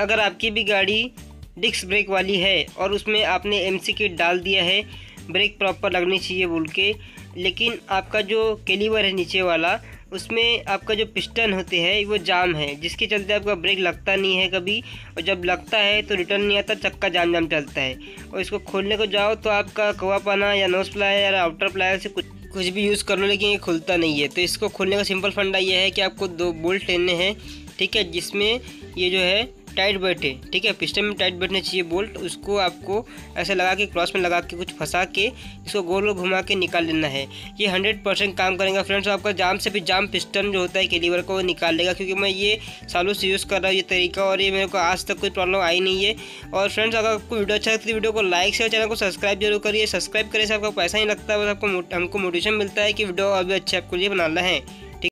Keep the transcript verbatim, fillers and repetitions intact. अगर आपकी भी गाड़ी डिस्क ब्रेक वाली है और उसमें आपने एमसी किट डाल दिया है ब्रेक प्रॉपर लगनी चाहिए बोल के, लेकिन आपका जो कैलिपर है नीचे वाला उसमें आपका जो पिस्टन होते हैं वो जाम है, जिसके चलते आपका ब्रेक लगता नहीं है कभी, और जब लगता है तो रिटर्न नहीं आता, चक्का जाम जाम चलता है। और इसको खोलने को जाओ तो आपका कवा पाना या नोज प्लायर या आउटर प्लायर से कुछ कुछ भी यूज़ कर लो लेकिन ये खुलता नहीं है। तो इसको खोलने का सिंपल फंडा ये है कि आपको दो बोल्ट लेने हैं, ठीक है, जिसमें ये जो है टाइट बैठे, ठीक है, पिस्टन में टाइट बैठने चाहिए बोल्ट। उसको आपको ऐसे लगा के क्रॉस में लगा के कुछ फंसा के इसको गोल गोल घुमा के निकाल लेना है। ये हंड्रेड परसेंट काम करेगा फ्रेंड्स, आपका जाम से भी जाम पिस्टन जो होता है कैलिपर का वो निकाल लेगा, क्योंकि मैं ये सालों से यूज़ कर रहा हूँ ये तरीका और ये मेरे को आज तक कोई प्रॉब्लम आई नहीं है। और फ्रेंड्स अगर आपको वीडियो अच्छा लगता है वीडियो को लाइक शेयर चैनल को सब्सक्राइब जरूर करिए। सब्सक्राइब करें से आपका पैसा नहीं लगता, बस आपको हमको मोटिवेशन मिलता है कि वीडियो अभी अच्छे आपके लिए बनाना है।